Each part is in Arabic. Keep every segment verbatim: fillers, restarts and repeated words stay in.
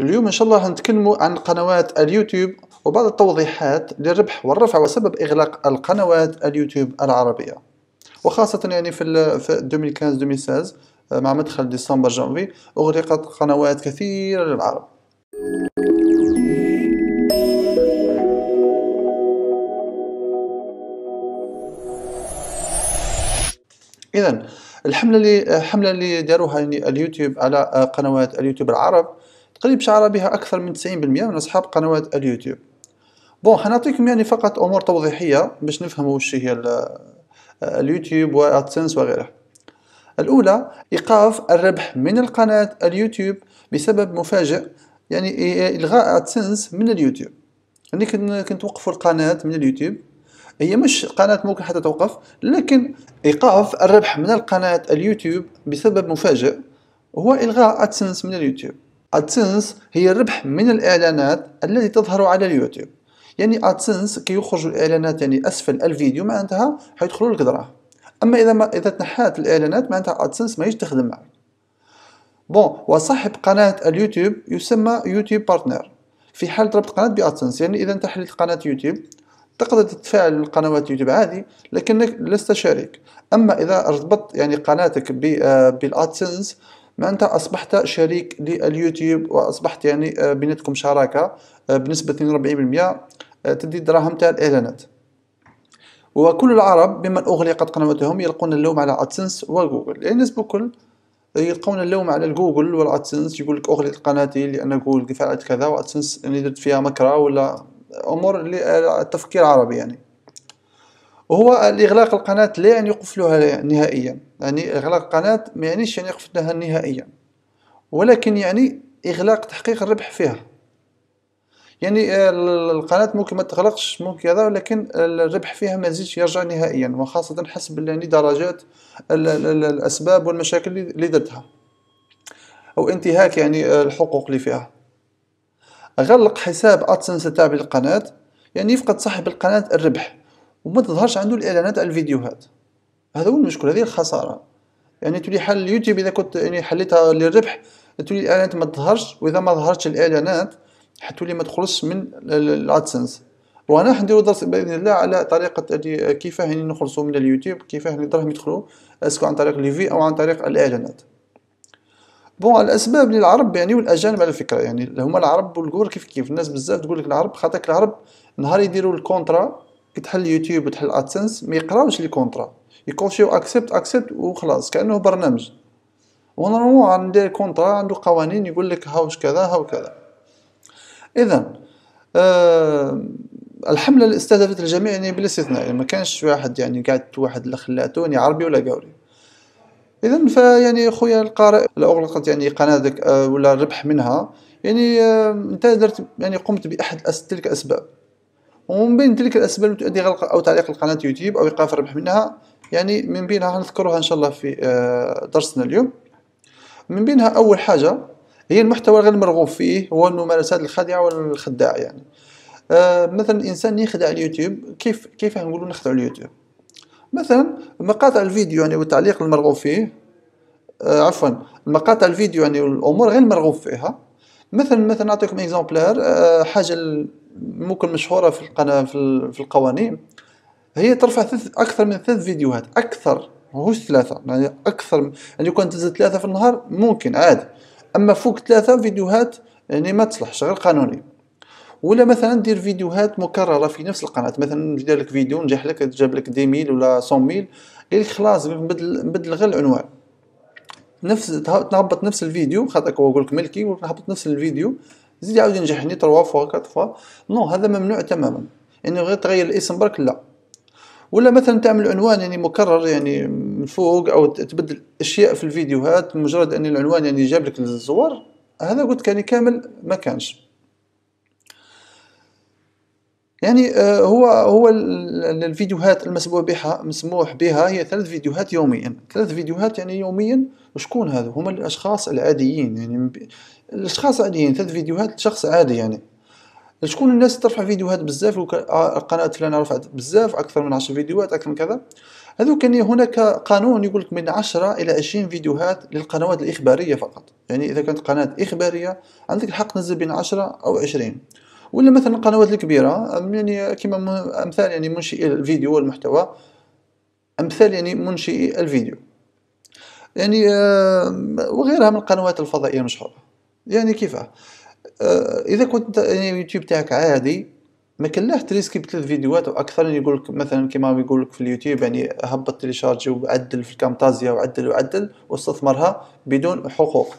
اليوم ان شاء الله هنتكلموا عن قنوات اليوتيوب وبعض التوضيحات للربح والرفع وسبب اغلاق القنوات اليوتيوب العربيه، وخاصه يعني في في ألفين وخمسطاش ألفين وستطاش مع مدخل ديسمبر جانفي اغلقت قنوات كثيره للعرب. اذا الحمله اللي الحمله اللي داروها يعني اليوتيوب على قنوات اليوتيوب العرب تقريبا شعر بها اكثر من تسعين بالمئة من اصحاب قنوات اليوتيوب. بون حنعطيكم يعني فقط امور توضيحيه باش نفهموا واش هي اليوتيوب وادسنس وغيره. الاولى ايقاف الربح من القناه اليوتيوب بسبب مفاجئ، يعني الغاء ادسنس من اليوتيوب. يعني كنت وقفوا القناه من اليوتيوب، هي مش قناة ممكن حتى توقف، لكن إيقاف الربح من القناة اليوتيوب بسبب مفاجئ هو إلغاء أدسنس من اليوتيوب. أدسنس هي الربح من الإعلانات التي تظهر على اليوتيوب، يعني أدسنس كي يخرج الإعلانات يعني أسفل الفيديو معناتها حيدخلوا لك دراهم. أما إذا ما إذا تنحات الإعلانات معناتها أدسنس ماهيش تخدم معك. بون وصاحب قناة اليوتيوب يسمى يوتيوب بارتنر في حالة ربط قناة بأدسنس، يعني إذا أنت حليت قناة يوتيوب تقدر تتفاعل القنوات يوتيوب عادي لكنك لست شريك. اما اذا ارتبطت يعني قناتك بالادسنس معناتها اصبحت شريك لليوتيوب وأصبحت يعني بيناتكم شراكه بنسبه أربعين بالمئة تدي الدراهم تاع الاعلانات. وكل العرب بمن اغلقت قنواتهم يلقون اللوم على ادسنس وجوجل، يعني الناس بكل يلقون اللوم على الجوجل والادسنس، يقول لك اغلقت قناتي لان جوجل فعلت كذا وادسنس يعني درت فيها مكره ولا امور للتفكير العربي. يعني وهو الاغلاق القناه لا يعني يوقف لها نهائيا، يعني اغلاق القناه ما يعنيش يعني يوقف لها نهائيا، ولكن يعني اغلاق تحقيق الربح فيها. يعني القناه ممكن ما تغلقش ممكن هذا، ولكن الربح فيها ما يزيدش يرجع نهائيا، وخاصه حسب يعني درجات الاسباب والمشاكل اللي درتها او انتهاك يعني الحقوق اللي فيها. غلق حساب ادسنس التابع للقناة، يعني يفقد صاحب القناة الربح وما تظهرش عنده الإعلانات على الفيديوهات. هذا هو المشكل، هذه الخسارة. يعني تولي حل اليوتيوب إذا كنت يعني حليتها للربح تولي الإعلانات ما تظهرش، وإذا ما ظهرتش الإعلانات حتولي ما تخلصش من الادسنس. وأنا حنديرو درس بإذن الله على طريقة كيفاه يعني نخلصو من اليوتيوب، كيفاه الدراهم يدخلو اسكو عن طريق ليفي أو عن طريق الإعلانات. بون الاسباب للعرب يعني والاجانب على فكره، يعني هما العرب والجور كيف كيف. الناس بزاف تقول لك العرب خاطرك العرب نهار يديروا الكونترا كي تحل يوتيوب وتحل ادسنس ما يقراوش لي كونترا، يكونشيو اكسبت اكسبت وخلاص كانه برنامج. ونورمالمون عندي كونترا عنده قوانين يقول لك هاوش كذا هاو كذا. اذا آه الحمله اللي استهدفت الجميع يعني بلا استثناء، يعني ما كانش واحد يعني قاعد واحد لا خلاته يعني عربي ولا قاوري. إذا فيعني خويا القارئ لا أغلقت يعني قناتك ولا الربح منها، يعني أنت درت يعني قمت بأحد تلك الأسباب، ومن بين تلك الأسباب التي تؤدي غلق أو تعليق القناة يوتيوب أو إيقاف الربح منها، يعني من بينها هنذكرها إن شاء الله في درسنا اليوم. من بينها أول حاجة هي المحتوى غير المرغوب فيه، هو الممارسات الخادعة والخداعة. يعني مثلا الإنسان يخدع اليوتيوب، كيف كيف نقولوا نخدع اليوتيوب؟ مثلا مقاطع الفيديو يعني والتعليق المرغوب فيه، آه عفوا مقاطع الفيديو يعني والامور غير المرغوب فيها. مثلا مثلا نعطيكم اكزامبلار، آه حاجه ممكن مشهوره في القناه في, في القوانين، هي ترفع ثلاث اكثر من ثلاث فيديوهات، اكثر ماهوش ثلاثه، يعني اكثر من يعني كون تنزل ثلاثه في النهار ممكن عادي، اما فوق ثلاثه فيديوهات يعني ما تصلحش غير قانوني. ولا مثلا دير فيديوهات مكرره في نفس القناه، مثلا دير لك فيديو نجح لك جاب لك ديميل ولا صوميل، قال لك خلاص نبدل نبدل غير العنوان، نفس تهبط نفس الفيديو خاطرك هو يقول لك ملكي وتهبط نفس الفيديو زيد يعاود ينجح لي ثلاث فوا أربع فوا. نو هذا ممنوع تماما، انه يعني غير تغير الاسم برك لا. ولا مثلا تعمل عنوان يعني مكرر يعني من فوق، او تبدل اشياء في الفيديوهات مجرد ان العنوان يعني جاب لك الزوار، هذا قلت كان كامل ما كانش. يعني هو هو الفيديوهات المسموح بها مسموح بها هي ثلاث فيديوهات يوميا، ثلاث فيديوهات يعني يوميا. وشكون هذو؟ هما الاشخاص العاديين، يعني الاشخاص العاديين ثلاث فيديوهات لشخص عادي. يعني شكون الناس ترفع فيديوهات بزاف؟ قناه فلانه رفعت بزاف اكثر من عشر فيديوهات اكثر من كذا، هذو كان هناك قانون يقول لك من عشرة إلى عشرين فيديوهات للقنوات الإخبارية فقط. يعني إذا كانت قناة إخبارية عندك الحق تنزل بين عشرة أو عشرين، ولا مثلا القنوات الكبيرة يعني كما أمثال يعني منشئي الفيديو والمحتوى، أمثال يعني منشئي الفيديو يعني وغيرها من القنوات الفضائية المشهورة. يعني كيفاه إذا كنت يعني يوتيوب تاعك عادي ما كلاه تريسكي بثلاث فيديوهات أو أكثر، يعني يقولك مثلا كما يقولك في اليوتيوب يعني هبط تيليشارجي وعدل في الكامتازيا وعدل وعدل واستثمرها بدون حقوق.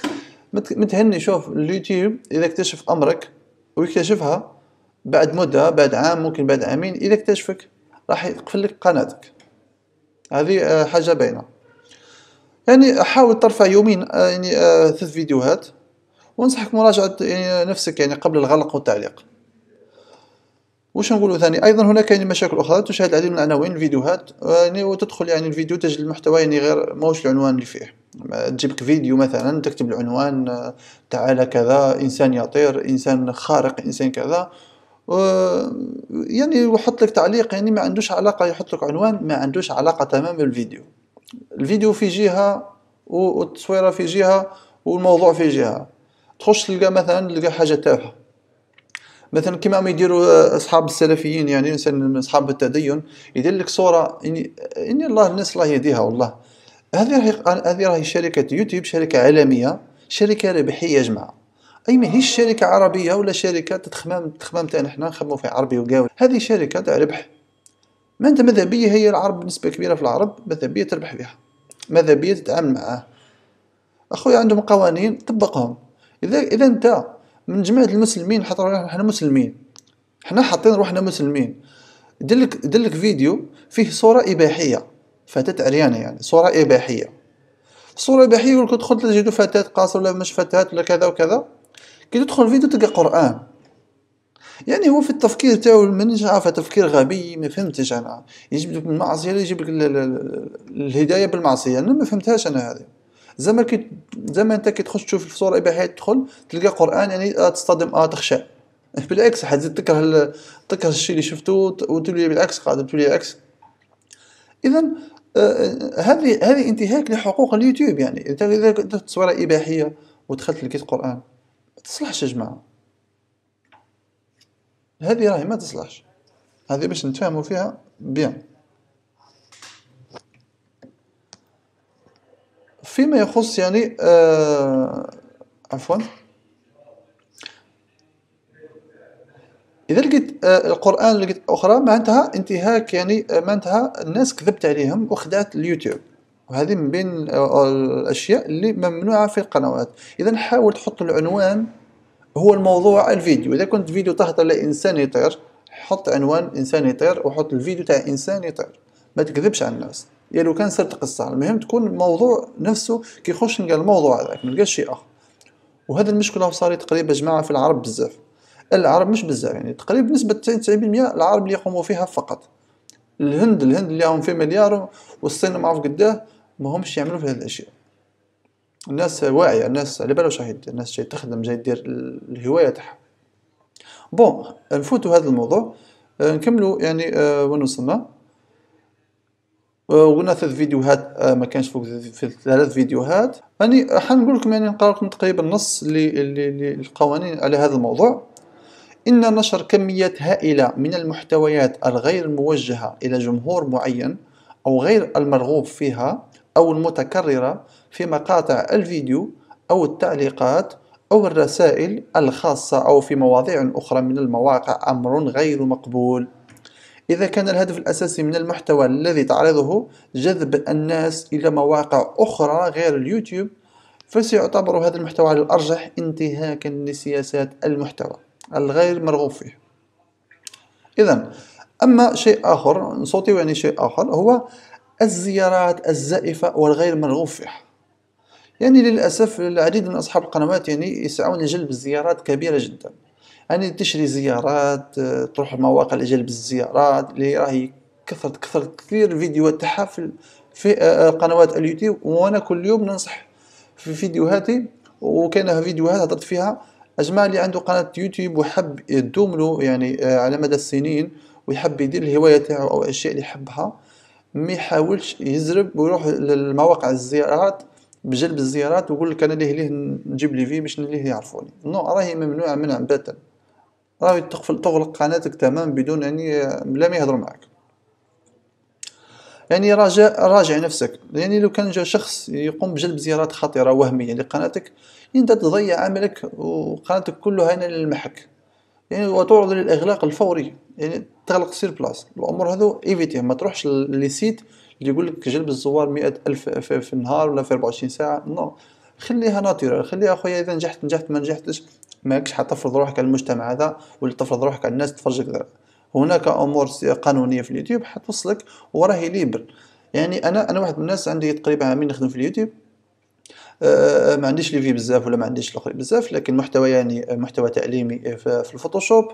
متهني شوف اليوتيوب إذا اكتشف أمرك ويكتشفها بعد مدة، بعد عام ممكن بعد عامين، إذا اكتشفك راح يقفل لك قناتك. هذه حاجة باينة. يعني حاول ترفع يومين يعني ثلاث فيديوهات، وانصحك مراجعة يعني نفسك يعني قبل الغلق والتعليق. واش نقولوا ثاني ايضا هناك يعني مشاكل اخرى تشهد العديد من العناوين الفيديوهات، يعني وتدخل يعني الفيديو تجد المحتوى يعني غير ماهوش العنوان اللي فيه. تجيبك فيديو مثلا تكتب العنوان تعالى كذا، انسان يطير، انسان خارق، انسان كذا، يعني وحط لك تعليق يعني ما عندوش علاقه، يحط لك عنوان ما عندوش علاقه تماما بالفيديو. الفيديو في جهه والتصويره في جهه والموضوع في جهه. تخش تلقى مثلا تلقى حاجه تافهه مثلا كما ما يديروا اصحاب السلفيين، يعني مثلا اصحاب التدين يدير لك صوره اني اني الله الناس الله يهديها والله. هذه هذه راهي شركه يوتيوب، شركه عالميه، شركه ربحيه يا جماعه، اي ماهيش شركه عربيه ولا شركه تخمام تخمام تاعنا حنا نخمموا في عربي وقاول. هذه شركه تاع ربح، ما انت ماذا بيا هي العرب بنسبه كبيره في العرب ماذا بيا تربح بها، ماذا بيا تتعامل معاه. اخويا عندهم قوانين طبقهم. اذا اذا انت من جماعة المسلمين حط روحنا حنا مسلمين، حنا حاطين روحنا مسلمين، دلك دلك فيديو فيه صورة إباحية، فتاة عريانة يعني صورة إباحية، صورة إباحية يقولك تدخل تجدو فتاة قاصر ولا مش فتاة ولا كذا وكذا، كي تدخل الفيديو تلقى قرآن. يعني هو في التفكير تاعو مانيش عارفة، تفكير غبي ما فهمتش أنا، يجيبلك المعصية ولا يجيبلك الهداية بالمعصية، أنا ما فهمتهاش أنا هذه. زعما كي زعما انت كي تخش تشوف الصوره الاباحيه تدخل تلقى قران يعني آه تصطدم اه تخشى، بالعكس حتزيد تكره ال... تكره الشيء اللي شفته وتولي بالعكس قاعده تولي العكس. اذا هذه آه هذه انتهاك لحقوق اليوتيوب. يعني انت اذا درت صوره اباحيه ودخلت لقيت قران ما تصلحش يا جماعه، هذه راهي ما تصلحش، هذه باش نتفاهموا فيها بيان. فيما يخص يعني آه عفوا اذا لقيت آه القران لقيت اخرى معناتها انتهاك، يعني معناتها الناس كذبت عليهم وخدعت اليوتيوب، وهذه من بين آه الاشياء اللي ممنوعه في القنوات. اذا حاول تحط العنوان هو الموضوع الفيديو. اذا كنت فيديو تهضر لانسان يطير حط عنوان انسان يطير، وحط الفيديو تاع انسان يطير، ما تكذبش على الناس. يا لو كان صرت قصة، المهم تكون الموضوع نفسه كي يخش نلقى الموضوع هذاك، ما نلقاش شيء اخر. وهذا المشكل راه صار تقريبا جماعه في العرب بزاف، العرب مش بزاف يعني تقريبا نسبه تسعين بالمئة العرب اللي يقوموا فيها فقط. الهند الهند اللي راهم في مليار، والصين ما عرف قداه، ماهمش يعملوا في هذه الاشياء. الناس واعيه، الناس على بالها واش راهي دير، الناس جاي تخدم جاي دير الهوايه تاعها. بون نفوتوا هذا الموضوع نكملوا يعني وين وصلنا. وقلنا ثلاث فيديوهات ما كانش فوق في ثلاث فيديوهات. يعني حنقول لكم يعني نقرا لكم تقريبا نص للقوانين على هذا الموضوع. إن نشر كميات هائلة من المحتويات الغير موجهة إلى جمهور معين أو غير المرغوب فيها أو المتكررة في مقاطع الفيديو أو التعليقات أو الرسائل الخاصة أو في مواضيع أخرى من المواقع أمر غير مقبول، إذا كان الهدف الأساسي من المحتوى الذي تعرضه جذب الناس إلى مواقع أخرى غير اليوتيوب، فسيعتبر هذا المحتوى على الأرجح انتهاكا لسياسات المحتوى الغير مرغوب فيه. إذا أما شيء آخر صوتي يعني شيء آخر هو الزيارات الزائفة والغير مرغوب فيها. يعني للأسف العديد من أصحاب القنوات يعني يسعون لجلب زيارات كبيرة جدا، يعني تشري زيارات، تروح المواقع لجلب الزيارات اللي راهي كثرت كثرت كثير الفيديوهات تاعها في قنوات اليوتيوب. وانا كل يوم ننصح في فيديوهاتي، وكاينه فيديوهات هضرت فيها اجمع اللي عنده قناه يوتيوب وحب يدوم له يعني على مدى السنين ويحب يدير الهوايه تاعو او الاشياء اللي يحبها، ما يحاولش يزرب ويروح للمواقع الزيارات بجلب الزيارات ويقول لك انا ليه ليه نجيب لي في باش ليه يعرفوني. نو، راهي ممنوعه منع باتا، راهي تقفل تغلق قناتك تمام بدون يعني بلا ما يهضروا معك. يعني راجع راجع نفسك، يعني لو كان جا شخص يقوم بجلب زيارات خطيره وهميه لقناتك انت تضيع عملك وقناتك كلها هنا للمحك، يعني وتعرض للاغلاق الفوري، يعني تغلق سير بلاص. الامور هذو ايفيتيه، ما تروحش للسيت اللي يقول لك جلب الزوار مئة ألف في النهار ولا في أربعة وعشرين ساعه. نو، خليها ناتورال، خليها اخويا اذا نجحت نجحت ما نجحتش ماكش حتفرض روحك على المجتمع هذا ولا تفرض روحك على الناس تفرجك ذا. هناك امور قانونيه في اليوتيوب حتوصلك وراهي ليبر. يعني انا انا واحد من الناس عندي تقريبا عامين نخدم في اليوتيوب، أه ما عنديش ليفي بزاف ولا ما عنديش لقري بزاف، لكن محتوى يعني محتوى تعليمي في الفوتوشوب.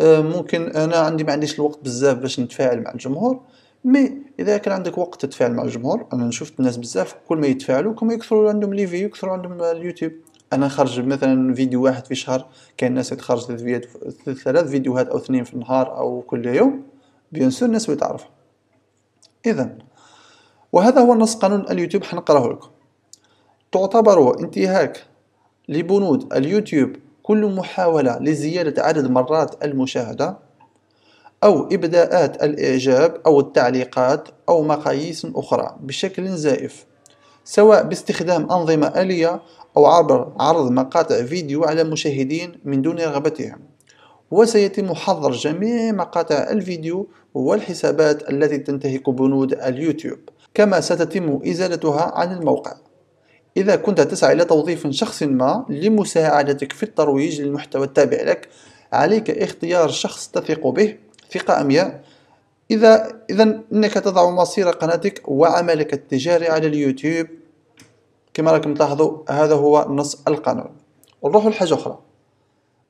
أه ممكن انا عندي ما عنديش الوقت بزاف باش نتفاعل مع الجمهور، مي اذا كان عندك وقت تتفاعل مع الجمهور. انا شفت الناس بزاف كل ما يتفاعلوا كل ما يكثروا عندهم ليفي يكثروا عندهم اليوتيوب. انا نخرج مثلا فيديو واحد في شهر، كاين ناس تخرج ثلاث فيديوهات او اثنين في النهار او كل يوم، بيان سور الناس بتعرف. اذا وهذا هو نص قانون اليوتيوب حنقراه لكم. تعتبر انتهاك لبنود اليوتيوب كل محاولة لزيادة عدد مرات المشاهدة أو إبداءات الإعجاب أو التعليقات أو مقاييس أخرى بشكل زائف، سواء باستخدام أنظمة آلية أو عبر عرض مقاطع فيديو على مشاهدين من دون رغبتهم. وسيتم حظر جميع مقاطع الفيديو والحسابات التي تنتهك بنود اليوتيوب، كما ستتم إزالتها عن الموقع. إذا كنت تسعى إلى توظيف شخص ما لمساعدتك في الترويج للمحتوى التابع لك، عليك اختيار شخص تثق به ثقة عمياء. إذا إذا إنك تضع مصير قناتك وعملك التجاري على اليوتيوب. كما راكم تلاحظوا هذا هو نص القانون. ونروحوا لحاجة أخرى،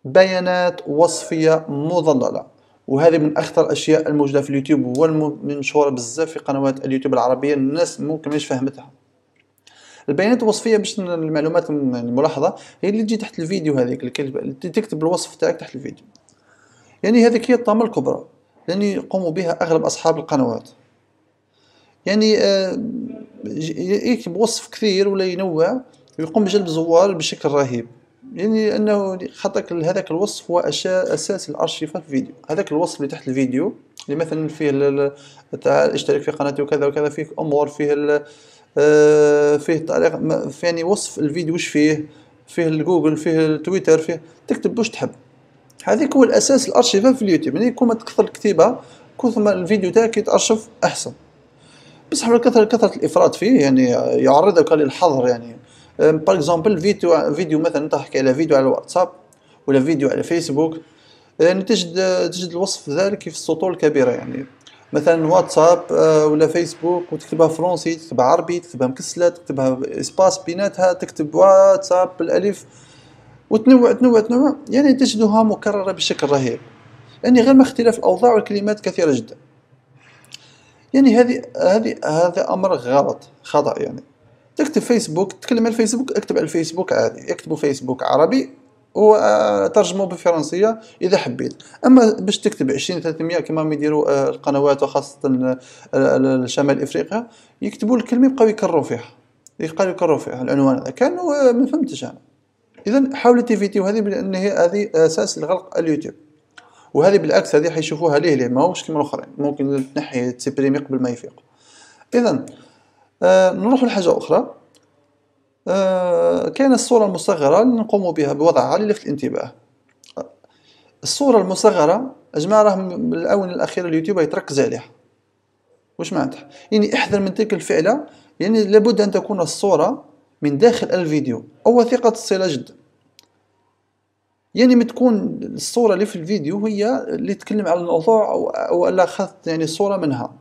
بيانات وصفية مضللة، وهذه من أخطر الأشياء الموجودة في اليوتيوب والمنشورة بزاف في قنوات اليوتيوب العربية، الناس ممكن ماهيش فهمتها. البيانات الوصفيه باش المعلومات الملاحظه هي اللي تجي تحت الفيديو، هذيك اللي تكتب الوصف تاعك تحت الفيديو، يعني هذيك هي الطامه الكبرى اللي يقوموا بها اغلب اصحاب القنوات. يعني يكتب وصف كثير ولا ينوع ويقوم بجلب زوار بشكل رهيب، يعني انه خاطرك هذاك الوصف هو اساس الارشيفات في الفيديو. هذاك الوصف اللي تحت الفيديو اللي مثلا فيه تعال اشترك في قناتي وكذا وكذا، فيه امور، فيه آه فيه طريقة، يعني وصف الفيديو وش فيه، فيه الجوجل، فيه التويتر، فيه تكتب واش تحب. هذيك هو الاساس الارشيفات في اليوتيوب، يعني كل ما تكثر الكتيبه كثر ما الفيديو تاعك يتارشف احسن. بصح كثر كثره الافراط فيه يعني يعرضك للحظر. يعني باغ اكزومبل فيديو فيديو مثلا تحكي على فيديو على الواتساب ولا فيديو على فيسبوك، يعني تجد تجد الوصف ذلك في السطور الكبيره، يعني مثلا واتساب ولا فيسبوك وتكتبها فرونسي، تكتبها عربي، تكتبها مكسله، تكتبها اسباس بيناتها، تكتب واتساب بالالف، وتنوع تنوع تنوع، يعني تجدها مكرره بشكل رهيب، يعني غير مع اختلاف الاوضاع والكلمات كثيره جدا. يعني هذه هذه هذا امر غلط خطا. يعني تكتب فيسبوك، تكلم على الفيسبوك، اكتب على الفيسبوك عادي، اكتبوا فيسبوك عربي وترجموا بالفرنسيه اذا حبيت. اما باش تكتب عشرين ثلاثمية كما يديروا القنوات وخاصه شمال افريقيا، يكتبوا الكلمه يبقاو يكرروا فيها يبقاو يكرروا فيها العنوان هذا، كانوا ما فهمتش انا. اذا حاولوا تيفيتيو هذه، لان هي هذه اساس الغلق اليوتيوب، وهذه بالعكس هذه حيشوفوها ليه ليه ماهوش كيما الاخرين، ممكن تنحي تسبريمي قبل ما يفيق. اذا آه نروحوا لحاجه اخرى. آه كاين الصورة المصغرة اللي نقوم بها بوضعها للفت الانتباه. الصورة المصغرة أجمع راهم الآونة الأخيرة اليوتيوب يتركز عليها. واش معناتها؟ يعني احذر من تلك الفعلة، يعني لابد أن تكون الصورة من داخل الفيديو أو وثيقة الصلة جدا. يعني ما تكون الصورة اللي في الفيديو هي اللي تتكلم على الموضوع أو ألا أخذت يعني صورة منها،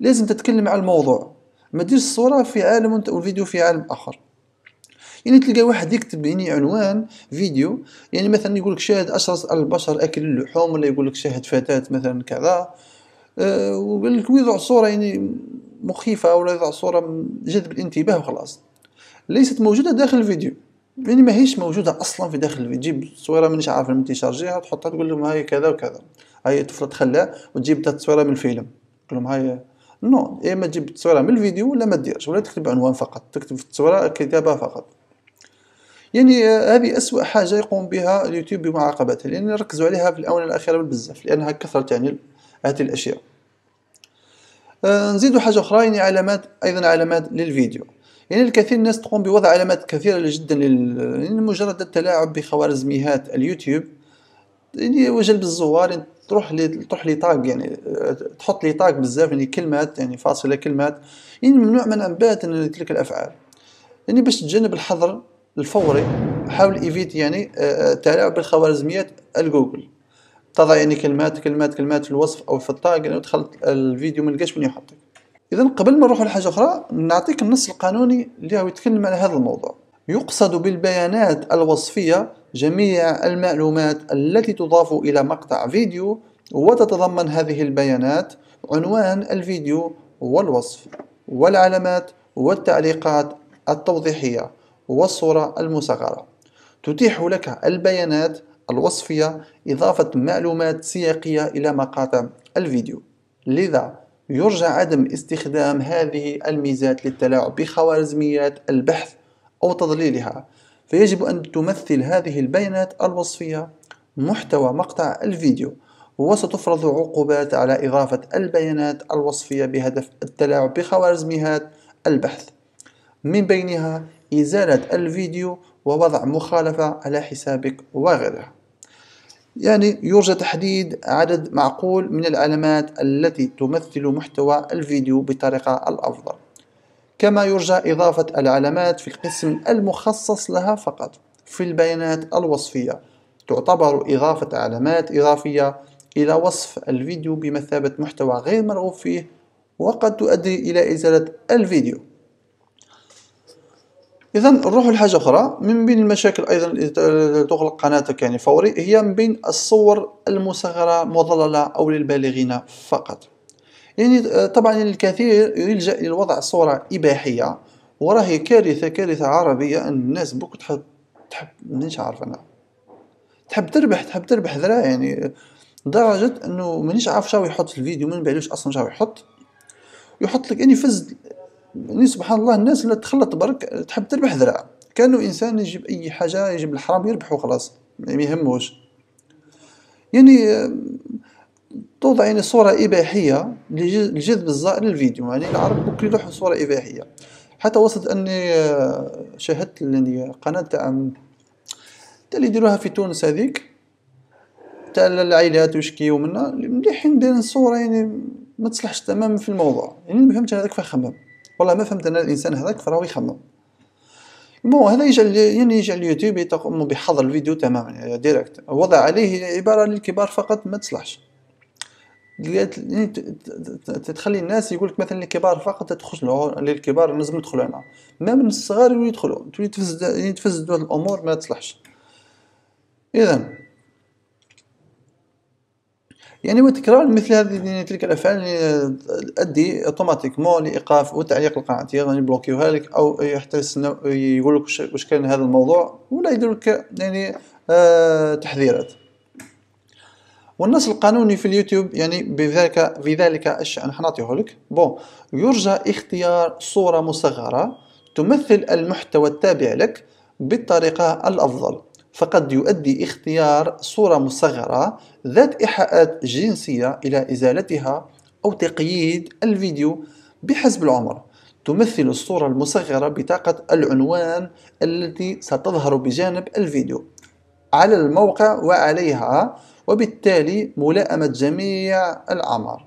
لازم تتكلم على الموضوع، ما تديرش الصورة في عالم والفيديو في عالم آخر. يعني تلقى واحد يكتب يعني عنوان فيديو، يعني مثلا يقولك شاهد أشرس البشر أكل اللحوم، ولا يقولك شاهد فتاة مثلا كذا، أه ويقولك ويضع صورة يعني مخيفة ولا يضع صورة جذب الانتباه وخلاص، ليست موجودة داخل الفيديو، يعني ماهيش موجودة أصلا في داخل الفيديو. تجيب صورة مانيش عارف من تيشارجيها تحطها تقول لهم هاي كذا وكذا، هاي طفلة تخلع، وتجيب تصويرة من الفيلم تقول لهم هاي نو، يا اما تجيب التصويره من الفيديو ولا ما ديرش، ولا تكتب عنوان فقط، تكتب في التصويره كتابه فقط. يعني هذه أسوأ حاجه يقوم بها اليوتيوب بمعاقبتها، لان ركزوا عليها في الاونه الاخيره بزاف، لانها كثرت يعني هذه الاشياء. آه نزيدوا حاجه اخرى، يعني علامات، ايضا علامات للفيديو. يعني الكثير الناس تقوم بوضع علامات كثيره جدا لل... يعني مجرد التلاعب بخوارزميات اليوتيوب، يعني وجلب الزوار. يعني تروح لي تروح لي طاق، يعني تحط لي طاق بزاف، يعني كلمات، يعني فاصله كلمات، يعني ممنوع من انبات تلك الافعال. يعني باش تتجنب الحظر الفوري، حاول ايفيت يعني التلاعب بالخوارزميات الجوجل. تضع يعني كلمات كلمات كلمات في الوصف او في الطاق، يعني تخلط الفيديو ما لقاش من يحطك. اذا قبل ما نروحوا لحاجه اخرى، نعطيك النص القانوني اللي هو يتكلم على هذا الموضوع. يقصد بالبيانات الوصفيه جميع المعلومات التي تضاف إلى مقطع فيديو، وتتضمن هذه البيانات عنوان الفيديو والوصف والعلامات والتعليقات التوضيحية والصورة المصغرة. تتيح لك البيانات الوصفية إضافة معلومات سياقية إلى مقاطع الفيديو، لذا يرجى عدم استخدام هذه الميزات للتلاعب بخوارزميات البحث أو تضليلها، فيجب أن تمثل هذه البيانات الوصفية محتوى مقطع الفيديو، وستفرض عقوبات على إضافة البيانات الوصفية بهدف التلاعب بخوارزميات البحث، من بينها إزالة الفيديو ووضع مخالفة على حسابك وغيرها. يعني يرجى تحديد عدد معقول من العلامات التي تمثل محتوى الفيديو بطريقة الأفضل، كما يرجى إضافة العلامات في القسم المخصص لها فقط. في البيانات الوصفية تعتبر إضافة علامات إضافية إلى وصف الفيديو بمثابة محتوى غير مرغوب فيه، وقد تؤدي إلى إزالة الفيديو. إذا نروحوا لحاجة أخرى من بين المشاكل أيضا اللي تغلق قناتك يعني فوري، هي من بين الصور المصغرة مضللة أو للبالغين فقط. يعني طبعا الكثير يلجأ للوضع صورة إباحية، وراهي كارثة كارثة عربية. الناس بوك تحب تحب مانيش عارف أنا تحب تربح تحب تربح ذرا، يعني لدرجة أنه مانيش عارف شنو يحط في الفيديو، ما نبالوش أصلا شنو يحط يحط لك. يعني فز يعني سبحان الله، الناس اللي تخلط برك تحب تربح ذرا، كأنه إنسان يجيب أي حاجة، يجيب الحرام يربح وخلاص، ما يهموش. يعني توضع يعني صورة إباحية لجذب الزائر للفيديو، يعني العرب بكل يلوحوا صورة إباحية. حتى وصلت أني شاهدت يعني قناة تاع تاع اللي يديروها في تونس، هذيك تاع العائلات ويشكيو منها، مليحين دايرين صورة يعني ما تصلحش تماما في الموضوع. يعني ما فهمتش أنا هذاك فاه خمم، والله ما فهمت أنا الإنسان هذاك فراهو يخمم. بون هذا يجعل يعني يجعل اليوتيوب يقوم بحظر الفيديو تماما، يعني ديريكت وضع عليه عبارة للكبار فقط ما تصلحش. تتخلي الناس يقولك مثلا الكبار فقط تدخل للكبار، لازم ندخلوا هنا، ما من الصغار يدخلوا، تولي تفسد تفسد الامور ما تصلحش. اذا يعني وتكرار مثل هذه تلك الافعال تؤدي اوتوماتيكمون لايقاف وتعليق القناه، يعني يبلوكيوها لك او يحتسنوا يقول لك واش كان هذا الموضوع، ولا يدير لك يعني آه تحذيرات. والنص القانوني في اليوتيوب يعني بذلك في ذلك الشأن حنعطيه لك. بون يرجى اختيار صورة مصغرة تمثل المحتوى التابع لك بالطريقة الأفضل، فقد يؤدي اختيار صورة مصغرة ذات إيحاءات جنسية إلى إزالتها أو تقييد الفيديو بحسب العمر. تمثل الصورة المصغرة بطاقة العنوان التي ستظهر بجانب الفيديو على الموقع وعليها، وبالتالي ملائمة جميع الأعمار.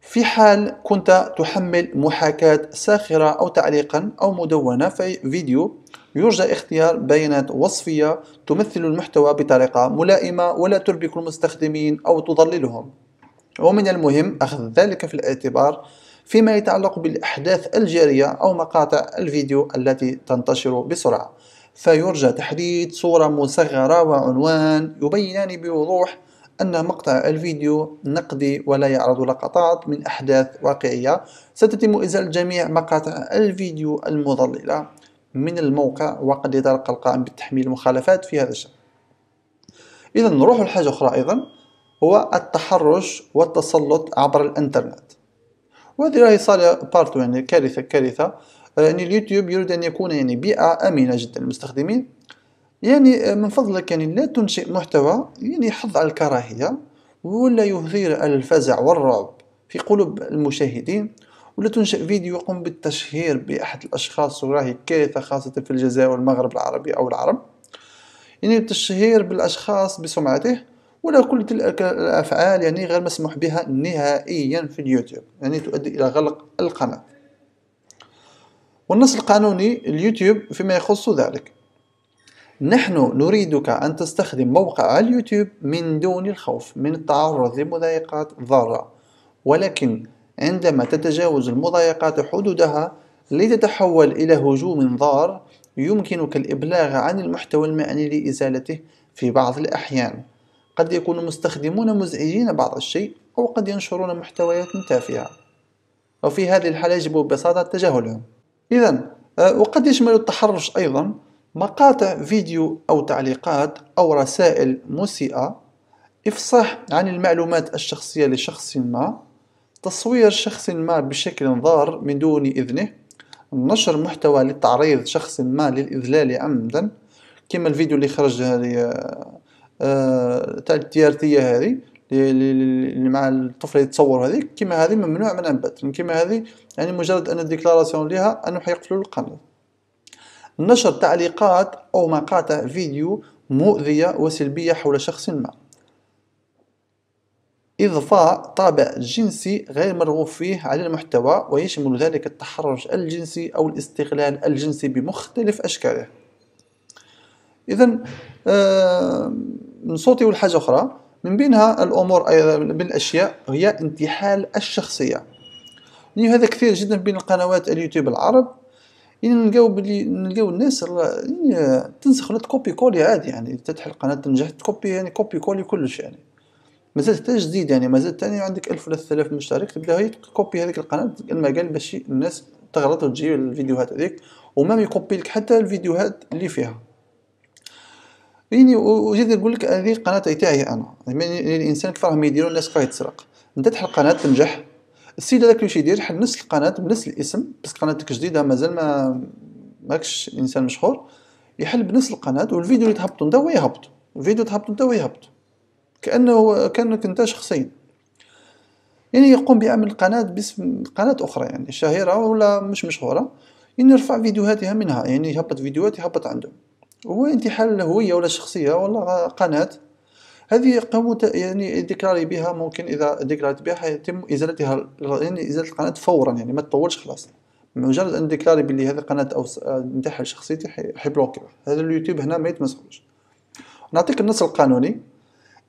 في حال كنت تحمل محاكاة ساخرة أو تعليقا أو مدونة في فيديو، يرجى اختيار بيانات وصفية تمثل المحتوى بطريقة ملائمة ولا تربك المستخدمين أو تضللهم، ومن المهم أخذ ذلك في الاعتبار فيما يتعلق بالأحداث الجارية أو مقاطع الفيديو التي تنتشر بسرعة. فيرجى تحديد صورة مصغرة وعنوان يبينان بوضوح أن مقطع الفيديو نقدي ولا يعرض لقطات من أحداث واقعية. ستتم إزالة جميع مقاطع الفيديو المضللة من الموقع، وقد يتلقى القائم بالتحميل مخالفات في هذا الشأن. إذا نروح لحاجة أخرى أيضا، هو التحرش والتسلط عبر الإنترنت. وهذه راهي صار بارت يعني كارثة كارثة. يعني اليوتيوب يريد أن يكون يعني بيئة آمنة جدا للمستخدمين. يعني من فضلك يعني لا تنشئ محتوى يعني يحض على الكراهية ولا يثير الفزع والرعب في قلوب المشاهدين، ولا تنشئ فيديو يقوم بالتشهير بأحد الأشخاص وراهي كارثة خاصة في الجزائر والمغرب العربي أو العرب. يعني التشهير بالأشخاص بسمعته ولا كل تلك الأفعال يعني غير مسموح بها نهائيا في اليوتيوب، يعني تؤدي إلى غلق القناة. والنص القانوني اليوتيوب فيما يخص ذلك: نحن نريدك أن تستخدم موقع اليوتيوب من دون الخوف من التعرض لمضايقات ضارة، ولكن عندما تتجاوز المضايقات حدودها لتتحول إلى هجوم ضار يمكنك الإبلاغ عن المحتوى المعني لإزالته. في بعض الأحيان قد يكون مستخدمون مزعجين بعض الشيء أو قد ينشرون محتويات تافهة، وفي هذه الحالة يجب ببساطة تجاهلهم. إذا وقد يشمل التحرش أيضا مقاطع فيديو أو تعليقات أو رسائل مسيئة، إفصاح عن المعلومات الشخصية لشخص ما، تصوير شخص ما بشكل ضار من دون إذنه، نشر محتوى لتعريض شخص ما للإذلال عمدا، كما الفيديو اللي خرج هذه تاع التيارتية هذه اللي مع الطفل يتصور هذه، كما هذه ممنوع من أنبت، كما هذه يعني مجرد أن الديكلاراسيون لها أنه حيقفلوا القناة. نشر تعليقات أو مقاطع فيديو مؤذية وسلبية حول شخص ما، إضفاء طابع جنسي غير مرغوب فيه على المحتوى، ويشمل ذلك التحرش الجنسي أو الاستغلال الجنسي بمختلف أشكاله. إذا آه من صوتي والحاجة أخرى من بينها الأمور أيضا من الأشياء هي انتحال الشخصية. يعني هذا كثير جدا بين القنوات اليوتيوب العرب، يعني نلقاو بلي نلقاو الناس يعني تنسخ ولا تكوبي كولي عادي، يعني تفتح القناة تنجح تكوبي يعني كوبي كولي كلش، يعني مازال تحتاج تزيد، يعني مازال تاني عندك ألف ولا ثلاث آلاف مشترك تبدا هي تكوبي هذيك القناة المجال باش الناس تغلط وتجي الفيديوهات هذيك، وما يكوبي لك حتى الفيديوهات اللي فيها. يعني وجيت نقول لك هذه القناة تاعي أنا، يعني الإنسان كيف راهم يديروا الناس قاعد تسرق، أنت تفتح القناة تنجح، السيد هذاك واش يدير يحل نفس القناة بنفس الاسم، بس قناتك جديدة مازال ما ماكش إنسان مشهور، يحل بنفس القناة والفيديو اللي تهبطو نتا هو يهبط، الفيديو تهبطو نتا هو يهبط، كأنه كأنك أنت شخصيا. يعني يقوم بعمل قناة باسم قناة أخرى يعني شهيرة ولا مش مشهورة، يعني يرفع فيديوهاتها منها، يعني يهبط فيديوهات يهبط عندهم. هو انتحال الهوية ولا الشخصية ولا قناة هذه قاموا يعني الذكرى بها، ممكن إذا ذكرت بها يتم إزالتها، يعني إزالة القناة فورا، يعني ما تطولش خلاص، مجرد أن ذكرى بلي هذه قناة أو انتحال شخصيتي حيبلوكيها، هذا اليوتيوب هنا ما يتمسخوش. نعطيك النص القانوني: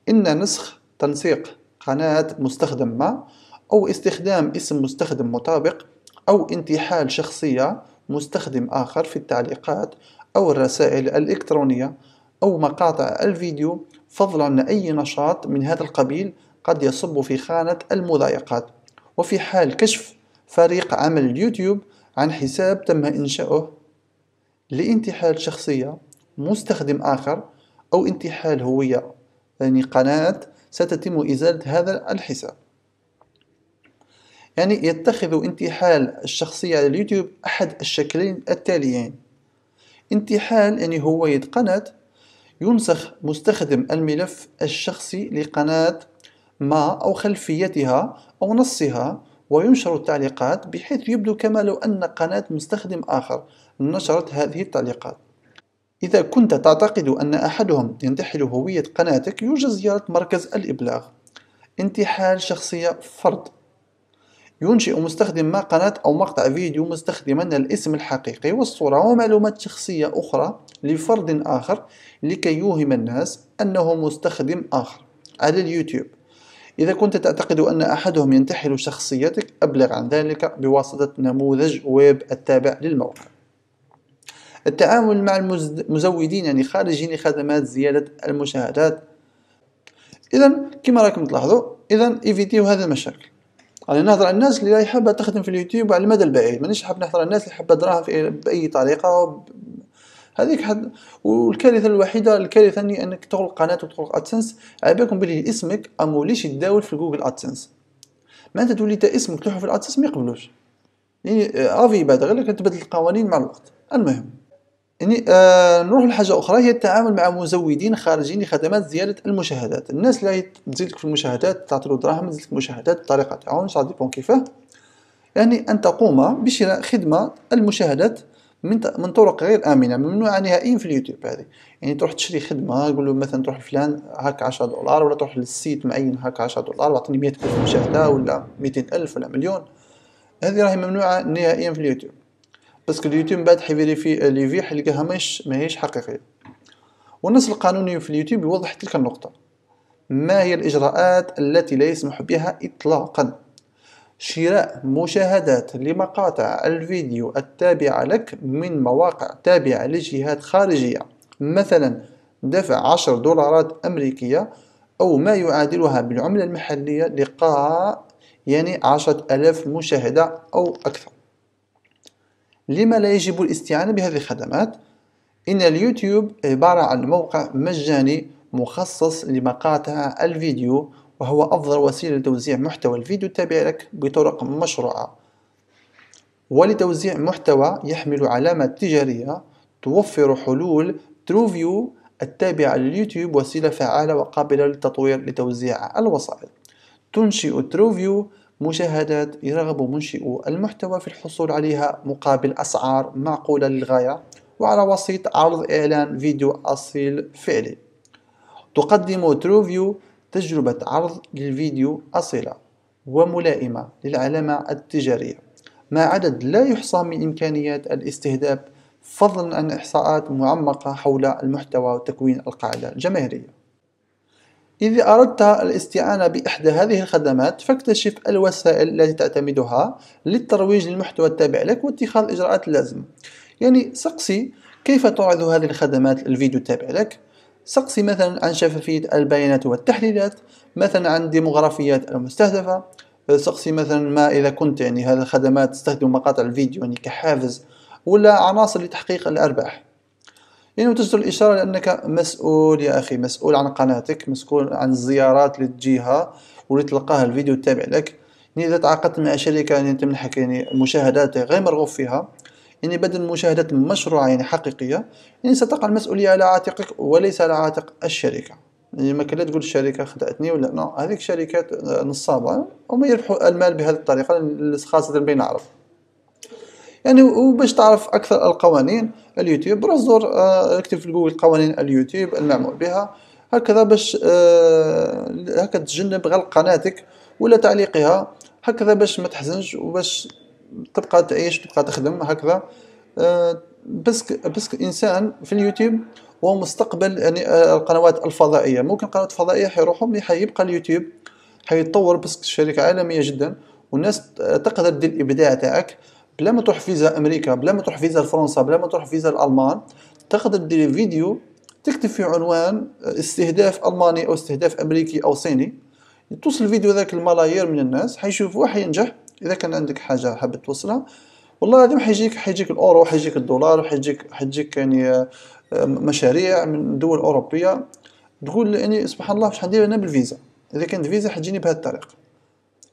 إن نسخ تنسيق قناة مستخدم ما أو استخدام اسم مستخدم مطابق أو انتحال شخصية مستخدم آخر في التعليقات أو الرسائل الإلكترونية أو مقاطع الفيديو، فضلا عن أي نشاط من هذا القبيل، قد يصب في خانة المضايقات. وفي حال كشف فريق عمل اليوتيوب عن حساب تم إنشاؤه لانتحال شخصية مستخدم آخر أو انتحال هوية يعني قناة، ستتم إزالة هذا الحساب. يعني يتخذ انتحال الشخصية على اليوتيوب أحد الشكلين التاليين: انتحال يعني هوية قناة، ينسخ مستخدم الملف الشخصي لقناة ما أو خلفيتها أو نصها وينشر التعليقات بحيث يبدو كما لو أن قناة مستخدم آخر نشرت هذه التعليقات. إذا كنت تعتقد أن أحدهم ينتحل هوية قناتك يرجى زيارة مركز الإبلاغ. انتحال شخصية فرد: ينشئ مستخدم ما قناة أو مقطع فيديو مستخدما الاسم الحقيقي والصورة ومعلومات شخصية أخرى لفرد آخر لكي يوهم الناس أنه مستخدم آخر على اليوتيوب. إذا كنت تعتقد أن أحدهم ينتحل شخصيتك أبلغ عن ذلك بواسطة نموذج ويب التابع للموقع. التعامل مع المزودين يعني خارجين لخدمات زيادة المشاهدات. إذا كما راكم تلاحظوا إذا إيفيتيو هذه المشاكل. يعني نهضر على الناس اللي راهي حابه تخدم في اليوتيوب على المدى البعيد، مانيش حاب نهضر على الناس اللي حابه دراها باي طريقه هذيك حد. والكارثه الوحيده الكارثه انك تغلق قناه وتغلق ادسنس على بالكم بلي اسمك اموليش يتداول في جوجل ادسنس، معناتها تولي تا اسمك تلوحو في الادسنس ما يقبلوش، يعني رافي يبادر غير لكن تبدل القوانين مع الوقت. المهم يعني آه نروح لحاجه اخرى هي التعامل مع مزودين خارجين لخدمات زياده المشاهدات. الناس اللي تزيدلك في المشاهدات تعطيلو دراهم تزيدلك مشاهدات بطريقه تاعهم سا ديبون كيفاه، يعني ان تقوم بشراء خدمه المشاهدات من من طرق غير امنه ممنوعه نهائيا في اليوتيوب. هذه يعني تروح تشري خدمه تقول له مثلا تروح لفلان هاك عشرة دولار، ولا تروح للسيت معين هاك عشرة دولار واعطيني مئة ألف مشاهده ولا مئتين ألف ولا مليون، هذه راهي ممنوعه نهائيا في اليوتيوب، باسكو اليوتيوب من بعد حيفيريفي لي في حيلقاها ماهيش ماهيش حقيقيه. والنص القانوني في اليوتيوب يوضح تلك النقطه. ما هي الاجراءات التي لا يسمح بها اطلاقا شراء مشاهدات لمقاطع الفيديو التابعة لك من مواقع تابعة لجهات خارجية، مثلا دفع عشر دولارات أمريكية أو ما يعادلها بالعملة المحلية لقاء يعني عشرة ألاف مشاهدة أو أكثر. لما لا يجب الاستعانة بهذه الخدمات؟ إن اليوتيوب عبارة عن موقع مجاني مخصص لمقاطع الفيديو، وهو أفضل وسيلة لتوزيع محتوى الفيديو التابع لك بطرق مشروعة، ولتوزيع محتوى يحمل علامة تجارية. توفر حلول تروفيو التابعة لليوتيوب وسيلة فعالة وقابلة للتطوير لتوزيع الوسائل. تنشئ تروفيو مشاهدات يرغب منشئو المحتوى في الحصول عليها مقابل أسعار معقولة للغاية، وعلى وسيط عرض إعلان فيديو أصيل فعلي. تقدم تروفيو تجربة عرض للفيديو أصيلة وملائمة للعلامة التجارية مع عدد لا يحصى من إمكانيات الاستهداف، فضلا عن إحصاءات معمقة حول المحتوى وتكوين القاعدة الجماهيرية. إذا أردت الاستعانة بإحدى هذه الخدمات فاكتشف الوسائل التي تعتمدها للترويج للمحتوى التابع لك واتخاذ الإجراءات اللازمة. يعني سقسي كيف تعرض هذه الخدمات الفيديو التابع لك؟ سقسي مثلا عن شفافية البيانات والتحليلات، مثلا عن ديموغرافيات المستهدفة، سقسي مثلا ما إذا كنت يعني هذه الخدمات تستخدم مقاطع الفيديو يعني كحافز ولا عناصر لتحقيق الأرباح. يعني وتجدر الإشارة لأنك مسؤول يا أخي، مسؤول عن قناتك، مسؤول عن الزيارات اللي تجيها واللي تلقاها الفيديو التابع لك. يعني إذا تعاقدت مع شركة يعني تمنحك يعني مشاهدات غير مرغوب فيها، يعني بدل مشاهدات مشروعة يعني حقيقية، يعني ستقع المسؤولية على عاتقك وليس على عاتق الشركة. يعني ما كان لا تقول الشركة خدعتني ولا لا، هذيك شركات نصابة وما يربحوا المال بهذه الطريقة، خاصة بين نعرف. يعني وباش تعرف أكثر القوانين اليوتيوب راح زور اكتب في جوجل قوانين اليوتيوب المعمول بها، هكذا باش هكا تجنب غلق قناتك ولا تعليقها، هكذا باش ما تحزنش وباش تبقى تعيش تبقى تخدم هكذا. أه بسك بسك الانسان في اليوتيوب هو مستقبل يعني القنوات الفضائيه. ممكن قنوات فضائيه حيروحوا مي حيبقى اليوتيوب حيتطور بسك شركه عالميه جدا، والناس تقدر دير الابداع تاعك بلا ما تروح فيزا امريكا، بلا ما تروح فيزا فرنسا، بلا ما تروح فيزا الالمان. تقدر دير فيديو تكتب فيه عنوان استهداف الماني او استهداف امريكي او صيني، توصل الفيديو ذاك الملايير من الناس حيشوفوه حينجح. اذا كان عندك حاجه حاب توصلها والله العظيم حيجيك حيجيك الاورو حيجيك الدولار حيجيك حيجيك يعني مشاريع من دول اوروبيه تقول يعني سبحان الله واش حندير انا بالفيزا، اذا كانت فيزا حتجيني بهذه الطريقه.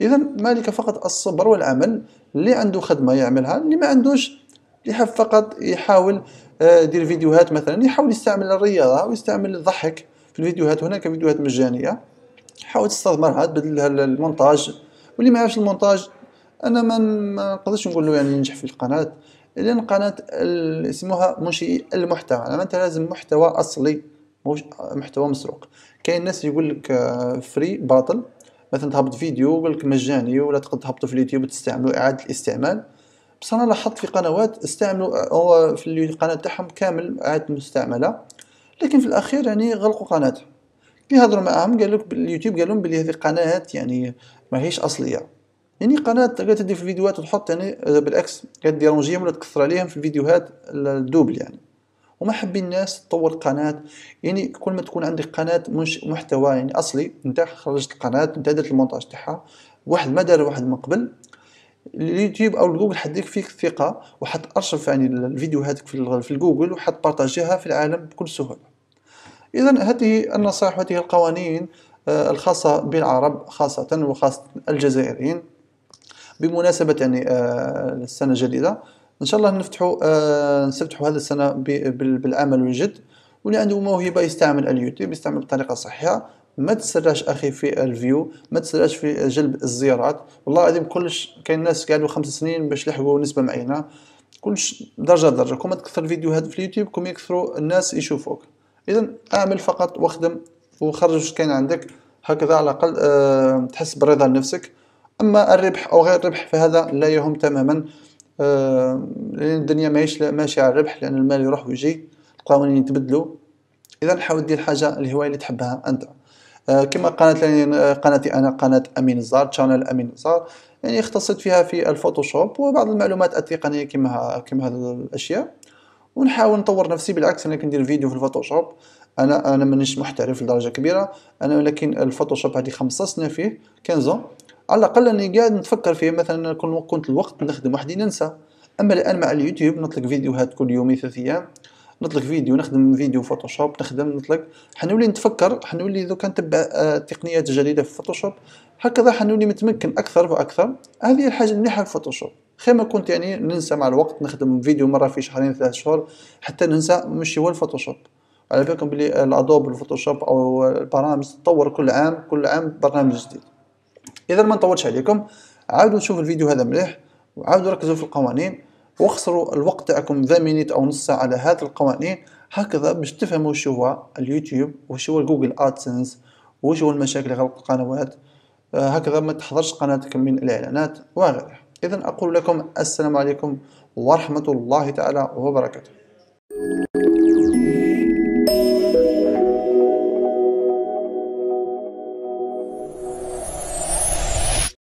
اذا ما عليك فقط الصبر والعمل، اللي عنده خدمه يعملها، اللي ما عندوش يحب فقط يحاول يدير فيديوهات، مثلا يحاول يستعمل الرياضه ويستعمل الضحك في الفيديوهات. هناك فيديوهات مجانيه حاول تستثمرها تبدل المونتاج، واللي ما يعرفش المونتاج انا ما نقدرش نقول له يعني ينجح في القناه، لان القناه اسمها منشئي المحتوى، معناتها لازم محتوى اصلي مش محتوى مسروق. كاين ناس يقول لك فري باطل، مثلا تهبط فيديو يقول لك مجاني ولا تقدر تهبطو في اليوتيوب وتستعملوا اعاده الاستعمال، بصح انا لاحظت في قنوات استعملوا هو في القناه تاعهم كامل اعاده مستعمله، لكن في الاخير يعني غلقوا قناتهم. كي هضروا معاهم قال لك اليوتيوب قال لهم بلي هذه قناه يعني ماهيش اصليه، يعني قناة قاعد تدير في الفيديوهات وتحط يعني بالعكس قاعد ديرونجيهم ولا تكثر عليهم في الفيديوهات الدوبل، يعني وما حابين الناس تطور قناة. يعني كل ما تكون عندك قناة مش محتوى يعني أصلي، نتا خرجت القناة نتا درت المونتاج تاعها، واحد ما دار واحد من قبل، اليوتيوب أو الجوجل حديك فيك ثقة وحت أرشف يعني الفيديوهاتك في في الجوجل وحت بارطاجيها في العالم بكل سهولة. إذا هذه النصائح وهذه القوانين الخاصة بالعرب خاصة وخاصة الجزائريين. بمناسبة يعني السنة الجديدة إن شاء الله نفتحو نفتحوا هذه السنة بالعمل الجد، واللي عنده موهبة يستعمل اليوتيوب يستعمل بطريقة صحيحة. ما تسراش اخي في الفيو، ما تسراش في جلب الزيارات. والله العظيم كلش كاين ناس قعدوا خمس سنين باش يلحقوا نسبه معينه. كلش درجه درجه، كون ما تكثر الفيديوهات في اليوتيوب كون يكثروا الناس يشوفوك. اذا اعمل فقط واخدم وخرج واش كاين عندك، هكذا على الاقل أه تحس بالرضا لنفسك. اما الربح او غير الربح فهذا لا يهم تماما، أه لان الدنيا ماهيش ماشيه على الربح، لان المال يروح ويجي، القوانين يتبدلوا. اذا حاول دير حاجه الهوايه اللي تحبها انت، كما قناة قناتي أنا قناة أمين الزار، تشانل أمين الزار، يعني اختصت فيها في الفوتوشوب وبعض المعلومات التقنية كما كما هذه الأشياء، ونحاول نطور نفسي. بالعكس أنا كندير فيديو في الفوتوشوب، أنا أنا مانيش محترف لدرجة كبيرة أنا، ولكن الفوتوشوب هذه خمسة سنين فيه كنزو على الأقل، أني قاعد نتفكر فيه. مثلا كنت الوقت نخدم وحدي ننسى، أما الآن مع اليوتيوب نطلق فيديوهات كل يومي ثلاث أيام، نطلق فيديو نخدم فيديو فوتوشوب نخدم نطلق، حنولي نتفكر، حنولي دوكا نتبع التقنيات الجديدة في فوتوشوب، هكذا حنولي متمكن أكثر فأكثر. هذه الحاجة المليحة في فوتوشوب، خير ما كنت يعني ننسى مع الوقت، نخدم فيديو مرة في شهرين ثلاث شهور حتى ننسى ماشي هو الفوتوشوب. على بالكم بلي الأدوب الفوتوشوب أو البرامج تطور كل عام، كل عام برنامج جديد. إذا ما نطولش عليكم، عاودوا شوفوا الفيديو هذا مليح، وعاودوا ركزوا في القوانين، واخسروا الوقت تاعكم ثمانية او نص ساعه على هذه القوانين، هكذا باش تفهموا شو هو اليوتيوب وش هو جوجل ادسنس وش هو المشاكل غلق القنوات، هكذا ما تحضرش قناتك من الاعلانات وغيرها. اذا اقول لكم السلام عليكم ورحمه الله تعالى وبركاته.